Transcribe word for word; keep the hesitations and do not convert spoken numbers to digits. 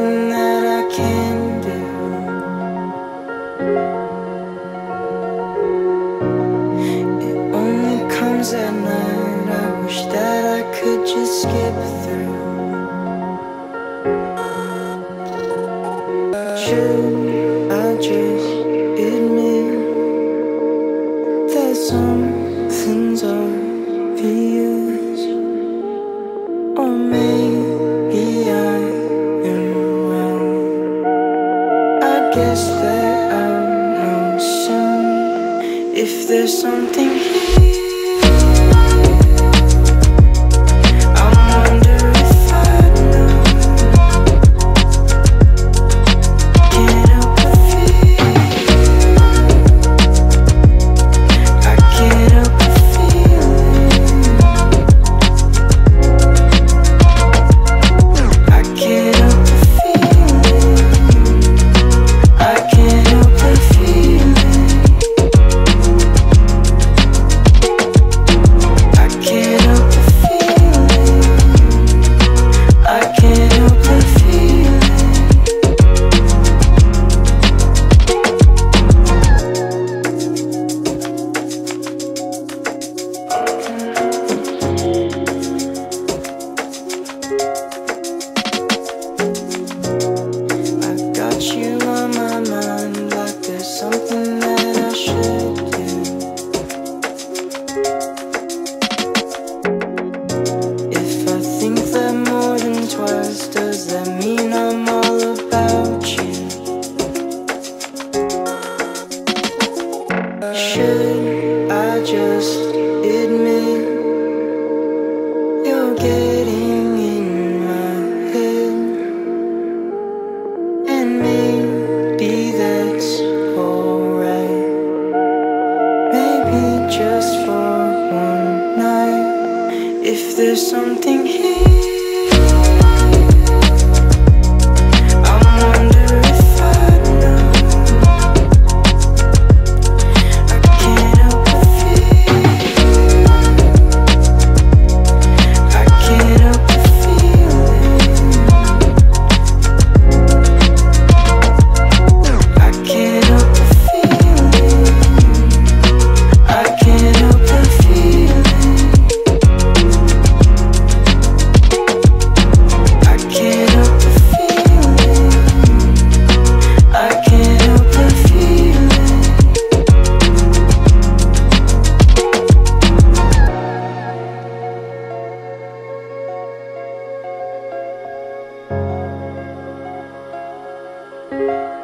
nothing that I can do. It only comes at night. I wish that I could just skip through. Should I just admit that something's obvious? Or maybe I am wrong. I guess that I'll know soon if there's something here. Should I just admit you're getting in my head? And maybe that's alright. Maybe just for one night. If there's something here. Thank you.